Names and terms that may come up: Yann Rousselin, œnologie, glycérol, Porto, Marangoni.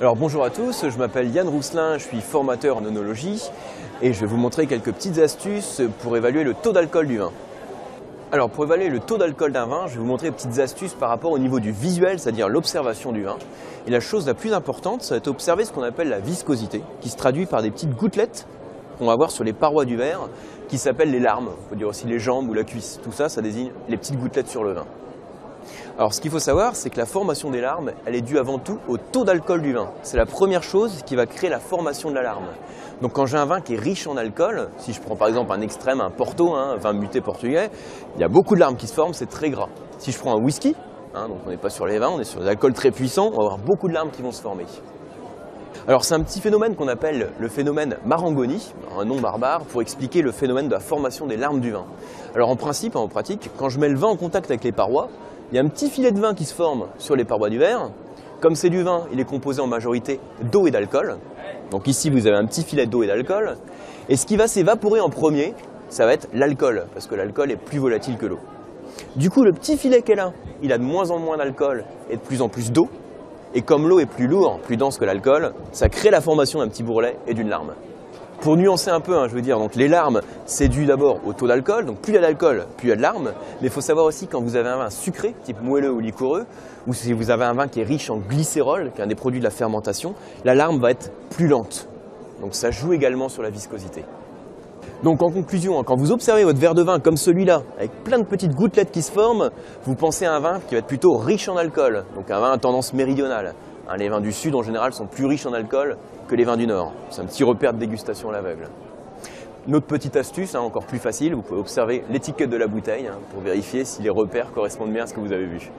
Alors bonjour à tous, je m'appelle Yann Rousselin, je suis formateur en œnologie et je vais vous montrer quelques petites astuces pour évaluer le taux d'alcool du vin. Alors pour évaluer le taux d'alcool d'un vin, je vais vous montrer des petites astuces par rapport au niveau du visuel, c'est-à-dire l'observation du vin. Et la chose la plus importante, ça va être observer ce qu'on appelle la viscosité, qui se traduit par des petites gouttelettes qu'on va voir sur les parois du verre, qui s'appellent les larmes, on peut dire aussi les jambes ou la cuisse, tout ça, ça désigne les petites gouttelettes sur le vin. Alors ce qu'il faut savoir, c'est que la formation des larmes, elle est due avant tout au taux d'alcool du vin. C'est la première chose qui va créer la formation de la larme. Donc quand j'ai un vin qui est riche en alcool, si je prends par exemple un extrême, un Porto, un vin muté portugais, il y a beaucoup de larmes qui se forment, c'est très gras. Si je prends un whisky, donc on n'est pas sur les vins, on est sur des alcools très puissants, on va avoir beaucoup de larmes qui vont se former. Alors c'est un petit phénomène qu'on appelle le phénomène Marangoni, un nom barbare, pour expliquer le phénomène de la formation des larmes du vin. Alors en principe, en pratique, quand je mets le vin en contact avec les parois, il y a un petit filet de vin qui se forme sur les parois du verre. Comme c'est du vin, il est composé en majorité d'eau et d'alcool. Donc ici, vous avez un petit filet d'eau et d'alcool. Et ce qui va s'évaporer en premier, ça va être l'alcool, parce que l'alcool est plus volatile que l'eau. Du coup, le petit filet qu'elle a, il a de moins en moins d'alcool et de plus en plus d'eau. Et comme l'eau est plus lourde, plus dense que l'alcool, ça crée la formation d'un petit bourrelet et d'une larme. Pour nuancer un peu, donc les larmes, c'est dû d'abord au taux d'alcool, donc plus il y a d'alcool, plus il y a de larmes. Mais il faut savoir aussi quand vous avez un vin sucré, type moelleux ou liquoreux, ou si vous avez un vin qui est riche en glycérol, qui est un des produits de la fermentation, la larme va être plus lente. Donc ça joue également sur la viscosité. Donc en conclusion, quand vous observez votre verre de vin comme celui-là, avec plein de petites gouttelettes qui se forment, vous pensez à un vin qui va être plutôt riche en alcool, donc un vin à tendance méridionale. Les vins du Sud, en général, sont plus riches en alcool que les vins du Nord. C'est un petit repère de dégustation à l'aveugle. Notre petite astuce, encore plus facile, vous pouvez observer l'étiquette de la bouteille pour vérifier si les repères correspondent bien à ce que vous avez vu.